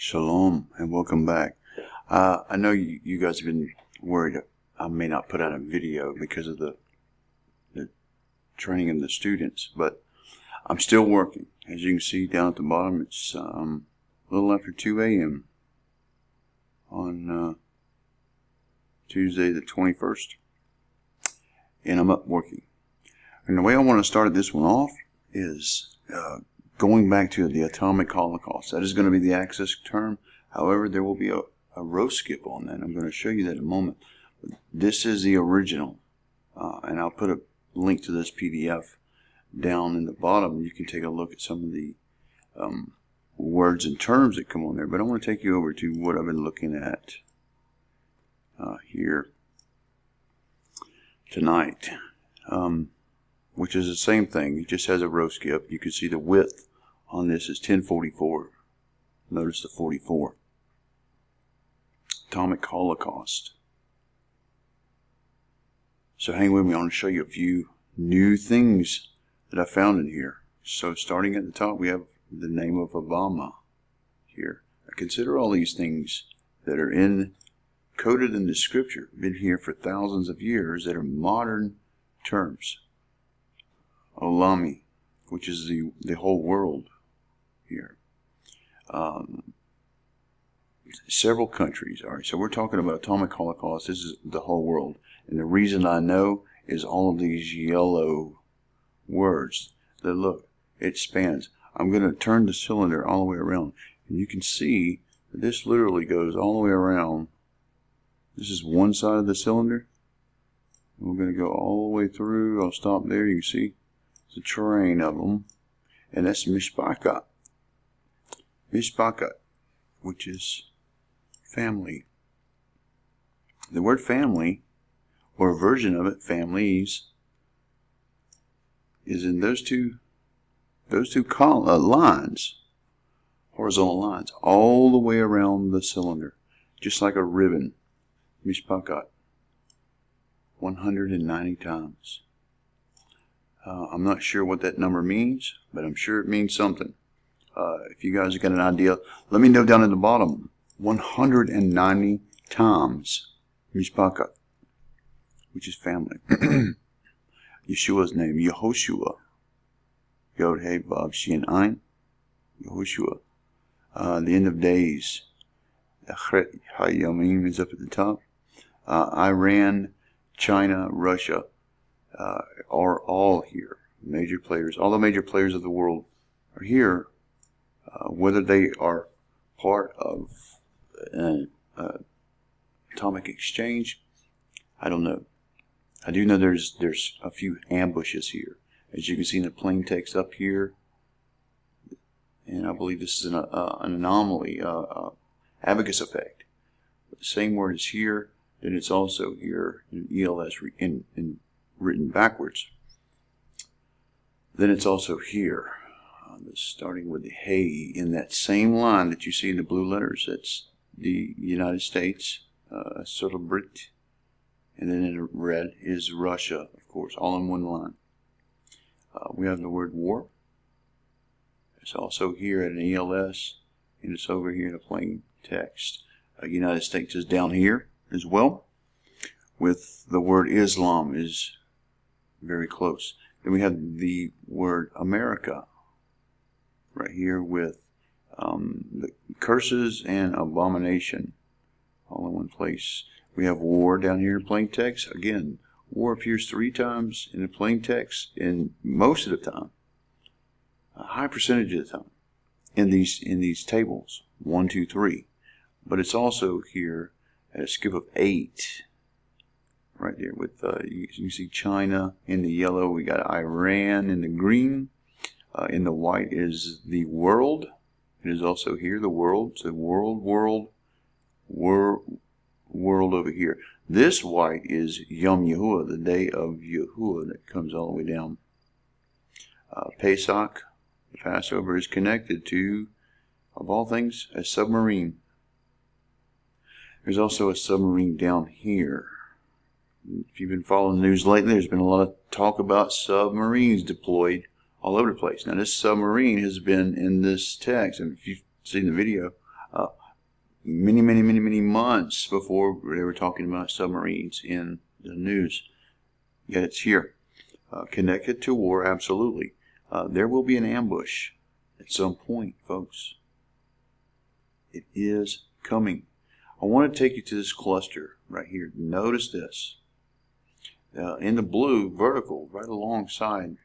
Shalom and welcome back. I know you guys have been worried I may not put out a video because of the training of the students, but I'm still working. As you can see down at the bottom, it's a little after 2 a.m. on Tuesday the 21st, and I'm up working. And the way I want to start this one off is going back to the atomic holocaust. That is going to be the Axis term. However, there will be a row skip on that. I'm going to show you that in a moment. This is the original, and I'll put a link to this PDF down in the bottom. You can take a look at some of the words and terms that come on there. But I want to take you over to what I've been looking at here tonight, which is the same thing. It just has a row skip. You can see the width on this is 1044. Notice the 44. Atomic Holocaust. So hang with me. I want to show you a few new things that I found in here. So starting at the top, we have the name of Obama here. I consider all these things that are coded in the scripture, been here for thousands of years, that are modern terms. Olami, which is the whole world here. Several countries. All right, so we're talking about atomic holocaust. This is the whole world. And the reason I know is all of these yellow words that look, it spans. I'm going to turn the cylinder all the way around. And you can see that this literally goes all the way around. This is one side of the cylinder. And we're going to go all the way through. I'll stop there. You can see it's a train of them. And that's Mishpacha. Mishpacha, which is family. The word family, or a version of it, families, is in those two lines, horizontal lines, all the way around the cylinder, just like a ribbon. Mishpacha, 190 times. I'm not sure what that number means, but I'm sure it means something. If you guys have got an idea, let me know down at the bottom. 190 times Mishpacha, which is family. Yeshua's name, Yehoshua. Yod, Hey, Vav, Shin, Ayin. Yehoshua. The end of days. Achret HaYamim is up at the top. Iran, China, Russia are all here. Major players. All the major players of the world are here. Whether they are part of an atomic exchange, I don't know. I do know there's a few ambushes here, as you can see in the plain text up here, and I believe this is an anomaly, abacus effect. But the same word is here, and it's also here in ELS written backwards. Then it's also here, starting with the hay in that same line that you see in the blue letters. That's the United States, Brit, and then in red is Russia, of course, all in one line. We have the word war. It's also here at an ELS, and it's over here in a plain text. United States is down here as well, with the word Islam is very close. Then we have the word America right here with the curses and abomination all in one place. We have war down here in plain text. Again, war appears 3 times in the plain text, and most of the time, a high percentage of the time, in these tables, 1, 2, 3. But it's also here at a skip of 8, right there. With you see China in the yellow. We got Iran in the green. In the white is the world. It is also here, the world. So world over here. This white is Yom Yahuwah, the day of Yahuwah, that comes all the way down. Pesach, the Passover, is connected to, of all things, a submarine. There's also a submarine down here. If you've been following the news lately, there's been a lot of talk about submarines deployed all over the place. Now, this submarine has been in this text, and if you've seen the video, many months before they were talking about submarines in the news. Yet it's here. Connected to war, absolutely. There will be an ambush at some point, folks. It is coming. I want to take you to this cluster right here. Notice this. In the blue, vertical, right alongside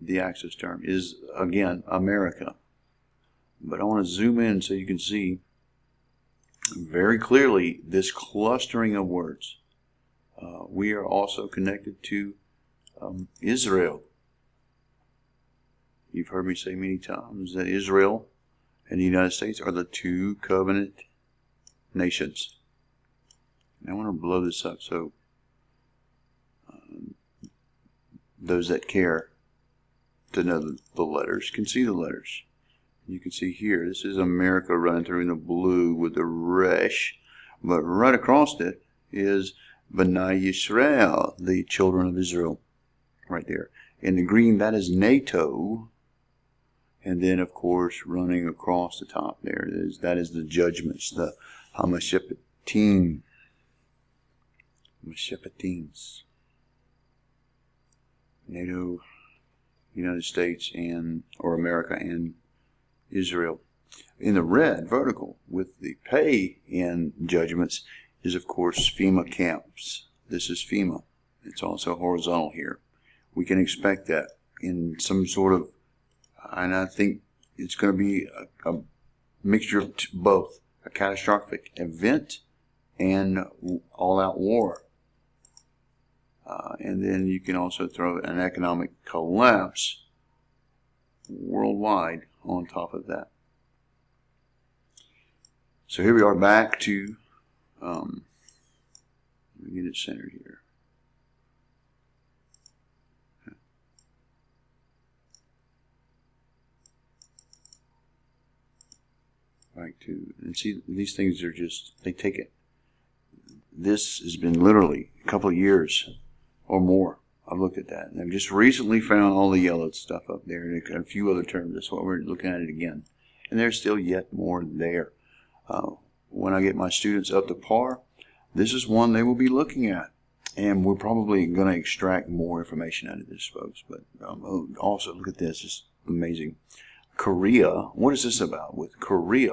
the axis term is, again, America. But I want to zoom in so you can see very clearly this clustering of words. We are also connected to Israel. You've heard me say many times that Israel and the United States are the two covenant nations. And I want to blow this up so those that care to know the letters can see the letters. You can see here, this is America running through in the blue with the resh, but right across it is B'nai Yisrael, the children of Israel, right there. In the green, that is NATO, and then of course running across the top there is, that is the judgments, the Hamashepetim, Hamashepetims, NATO, United States and or America and Israel. In the red vertical with the pay in judgments is of course FEMA camps. This is FEMA. It's also horizontal here. We can expect that in some sort of, and I think it's going to be a mixture of both, a catastrophic event and all-out war. And then you can also throw an economic collapse worldwide on top of that. So here we are back to, let me get it centered here. Back to, and see, these things are just, they take it. This has been literally a couple of years or more. I've looked at that, and I've just recently found all the yellow stuff up there, and a few other terms. That's why we're looking at it again. And there's still yet more there. When I get my students up to par, this is one they will be looking at. And we're probably going to extract more information out of this, folks. But also, look at this. It's amazing. Korea. What is this about with Korea?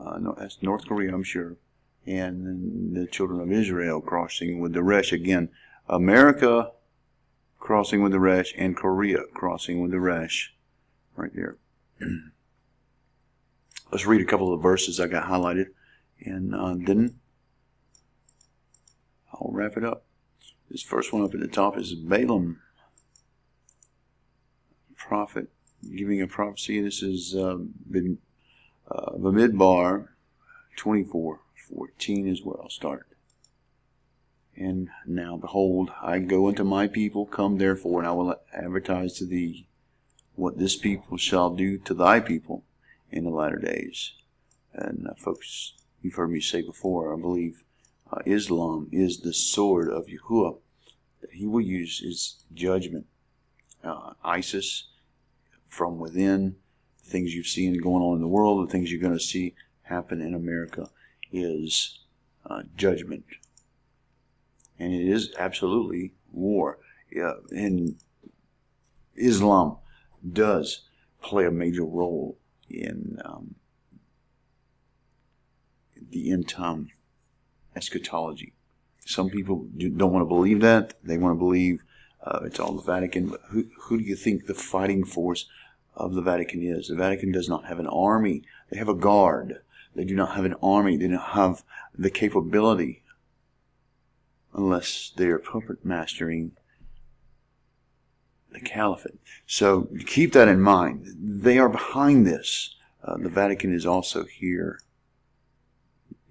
No, that's North Korea, I'm sure. And then the children of Israel crossing with the resh again. America crossing with the resh and Korea crossing with the resh right there. Let's read a couple of the verses I got highlighted, and then I'll wrap it up. This first one up at the top is Balaam, prophet, giving a prophecy. This is Bamidbar 24:14 is where I'll start. And now, behold, I go unto my people, come therefore, and I will advertise to thee what this people shall do to thy people in the latter days. And folks, you've heard me say before, I believe Islam is the sword of Yahuwah that he will use his judgment. ISIS, from within, the things you've seen going on in the world, the things you're going to see happen in America is judgment. And it is absolutely war. Yeah, and Islam does play a major role in the end time eschatology. Some people don't want to believe that. They want to believe it's all the Vatican. But who do you think the fighting force of the Vatican is? The Vatican does not have an army. They have a guard. They do not have an army. They don't have the capability, unless they are puppet mastering the caliphate. So keep that in mind. They are behind this. The Vatican is also here.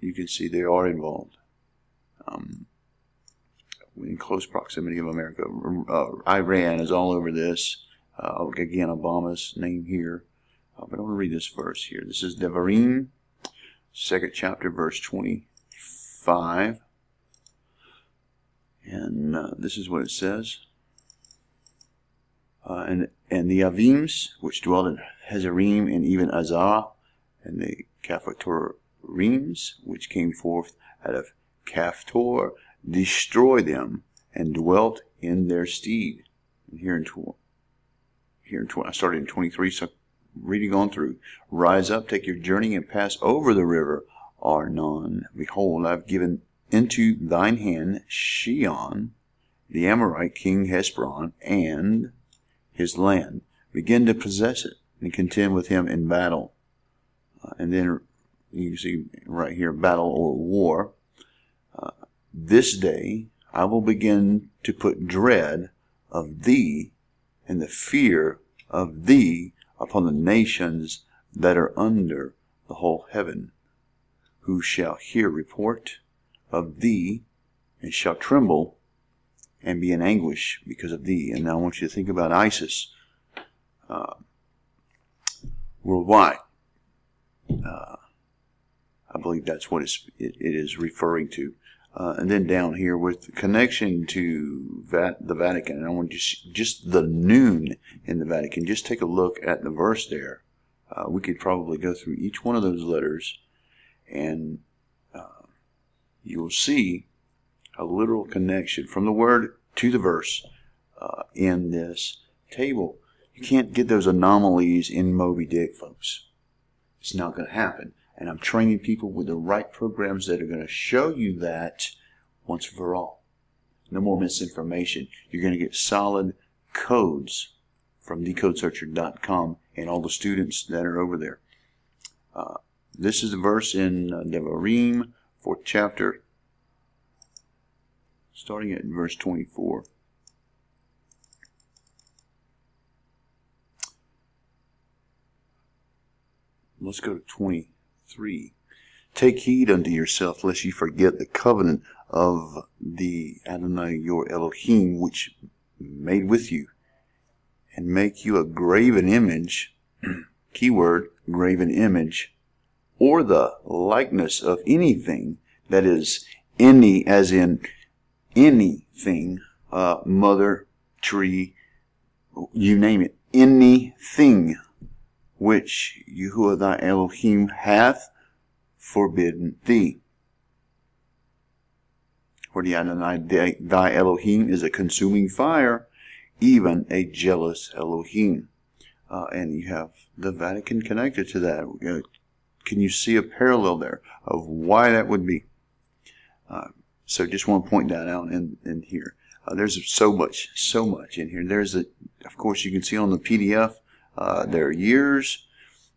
You can see they are involved in close proximity of America. Iran is all over this. Again, Obama's name here. But I want to read this verse here. This is Devarim, 2nd chapter, verse 25. And this is what it says. And the Avims, which dwelt in Hezerim and even Azah, and the Kaphtorim, which came forth out of Kaphtor, destroyed them and dwelt in their stead. And I started in 23, so reading on through. Rise up, take your journey, and pass over the river Arnon. Behold, I've given into thine hand Sihon, the Amorite king Hesbon, and his land. Begin to possess it and contend with him in battle. And then you can see right here, battle or war. This day I will begin to put dread of thee and the fear of thee upon the nations that are under the whole heaven, who shall hear report of thee and shall tremble and be in anguish because of thee. And now I want you to think about ISIS worldwide. I believe that's what it is referring to. And then down here with the connection to the Vatican. And I want you to see just the noon in the Vatican. Just take a look at the verse there. We could probably go through each one of those letters, and you will see a literal connection from the word to the verse in this table. You can't get those anomalies in Moby Dick, folks. It's not going to happen. And I'm training people with the right programs that are going to show you that once and for all. No more misinformation. You're going to get solid codes from thecodesearcher.com and all the students that are over there. This is the verse in Devarim, 4th chapter, starting at verse 24. Let's go to 20. 3. Take heed unto yourself, lest ye forget the covenant of the Adonai your Elohim, which made with you, and make you a graven image, keyword, graven image, or the likeness of anything, that is, any, as in anything, mother, tree, you name it, anything, which Yahuwah thy Elohim hath forbidden thee. For the Adonai thy Elohim is a consuming fire, even a jealous Elohim. And you have the Vatican connected to that. Can you see a parallel there of why that would be? So just want to point that out in here. There's so much in here. There's of course, you can see on the PDF, their years.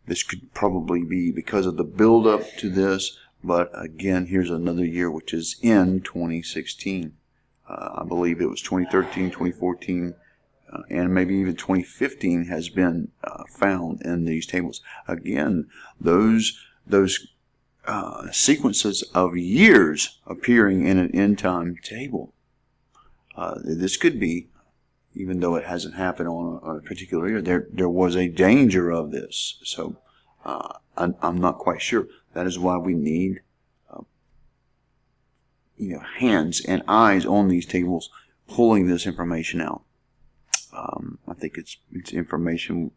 This could probably be because of the build-up to this, but again, here's another year, which is in 2016. I believe it was 2013, 2014, and maybe even 2015 has been found in these tables. Again, those sequences of years appearing in an end-time table. This could be, even though it hasn't happened on a particular year, there was a danger of this. So I'm not quite sure. That is why we need hands and eyes on these tables pulling this information out. I think it's information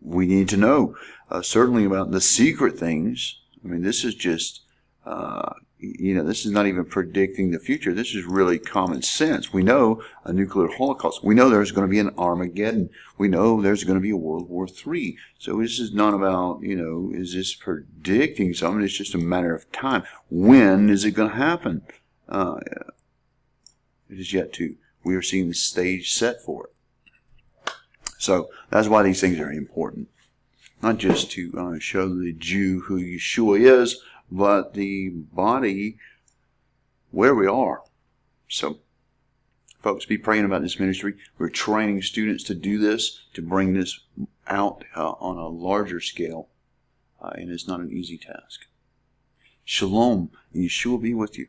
we need to know, certainly about the secret things. I mean, this is just this is not even predicting the future. This is really common sense. We know a nuclear holocaust. We know there's going to be an Armageddon. We know there's going to be a World War III. So this is not about, is this predicting something? It's just a matter of time. When is it going to happen? It is yet to. We are seeing the stage set for it. So that's why these things are important. Not just to show the Jew who Yeshua is, but the body where we are. So folks, be praying about this ministry. We're training students to do this, to bring this out on a larger scale, and it's not an easy task. Shalom, Yeshua be with you.